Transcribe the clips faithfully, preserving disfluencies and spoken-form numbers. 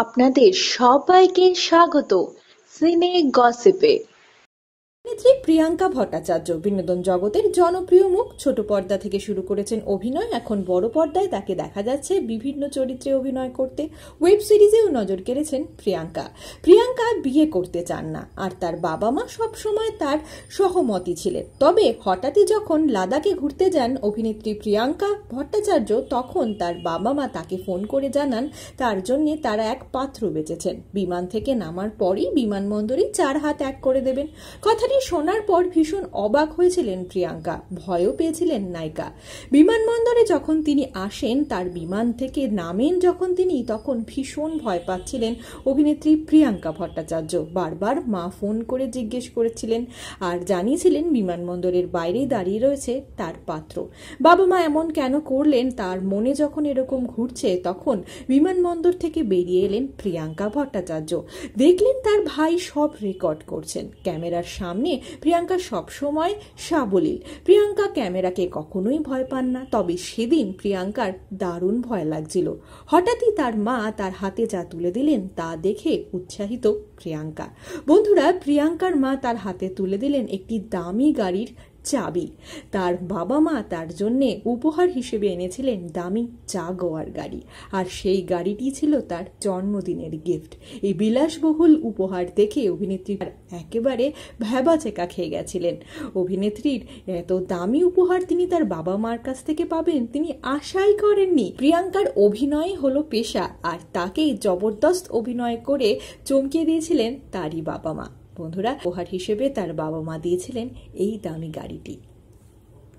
আপনাদের সবাইকে স্বাগত সিনে গসিপে। অভিনেত্রী প্রিয়াঙ্কা ভট্টাচার্য বিনোদন জগতের জনপ্রিয় মুখ। ছোট পর্দা থেকে শুরু করেছেন অভিনয়, এখন বড় পর্দায় তাকে দেখা যাচ্ছে বিভিন্ন চরিত্রে অভিনয় করতে। ওয়েব সিরিজেও নজর কেড়েছেন প্রিয়াঙ্কা। প্রিয়াঙ্কা বিয়ে করতে চান না, আর তার বাবা মা সবসময় তার সহমতই ছিলেন। তবে হঠাৎই যখন লাদাখে ঘুরতে যান অভিনেত্রী প্রিয়াঙ্কা ভট্টাচার্য, তখন তার বাবা মা তাকে ফোন করে জানান তার জন্য তারা এক পাত্র বেঁচেছেন। বিমান থেকে নামার পরই বিমানবন্দরেই চার হাত এক করে দেবেন। কথাটি শোনার পর ভীষণ অবাক হয়েছিলেন প্রিয়াঙ্কা, ভয়ও পেয়েছিলেন নায়িকা। বিমানবন্দরে যখন তিনি আসেন, তার বিমান থেকে নামেন যখন তিনি, তখন ভীষণ ভয় পাচ্ছিলেন অভিনেত্রী প্রিয়াঙ্কা ভট্টাচার্য। বারবার মা ফোন করে জিজ্ঞেস করেছিলেন আর জানিয়েছিলেন বিমানবন্দরের বাইরেই দাঁড়িয়ে রয়েছে তার পাত্র। বাবা মা এমন কেন করলেন, তার মনে যখন এরকম ঘুরছে, তখন বিমানবন্দর থেকে বেরিয়ে এলেন প্রিয়াঙ্কা ভট্টাচার্য। দেখলেন তার ভাই সব রেকর্ড করছেন। ক্যামেরার সামনে প্রিয়াঙ্কা সবসময় সাবলীল। প্রিয়াঙ্কা ক্যামেরাকে কখনোই ভয় পান না, তবে সেদিন প্রিয়াঙ্কার দারুণ ভয় লাগছিল। হঠাৎই তার মা তার হাতে যা তুলে দিলেন, তা দেখে উৎসাহিত প্রিয়াঙ্কা। বন্ধুরা, প্রিয়াঙ্কার মা তার হাতে তুলে দিলেন একটি দামি গাড়ির চাবি। তার বাবা মা তার জন্যে উপহার হিসেবে এনেছিলেন দামি জাগুয়ার গাড়ি, আর সেই গাড়িটি ছিল তার জন্মদিনের গিফট। এই বিলাসবহুল উপহার দেখে অভিনেত্রী একেবারে ভ্যাবাচেকা খেয়ে গেছিলেন। অভিনেত্রীর এত দামি উপহার তিনি তার বাবা মার কাছ থেকে পাবেন, তিনি আশাই করেননি। প্রিয়াঙ্কার অভিনয় হলো পেশা, আর তাকেই জবরদস্ত অভিনয় করে চমকে দিয়েছিলেন তারই বাবা মা। বন্ধুরা, উপহার হিসেবে তার বাবা মা দিয়েছিলেন এই দামি গাড়িটি।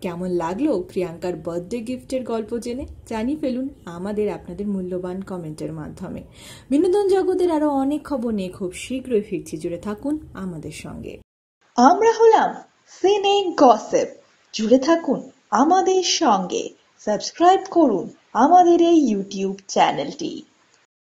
কেমন লাগলো প্রিয়াঙ্কার বার্থডে গিফটের গল্প জেনে? জানিয়ে ফেলুন আমাদের আপনাদের মূল্যবান কমেন্টের মাধ্যমে। বিনোদন জগতের আরো অনেক খবর নিয়ে খুব শীঘ্রই ফিরছি, জুড়ে থাকুন আমাদের সঙ্গে। আমরা হলাম সিনে গসিপ, জুড়ে থাকুন আমাদের সঙ্গে। সাবস্ক্রাইব করুন আমাদের এই ইউটিউব চ্যানেলটি।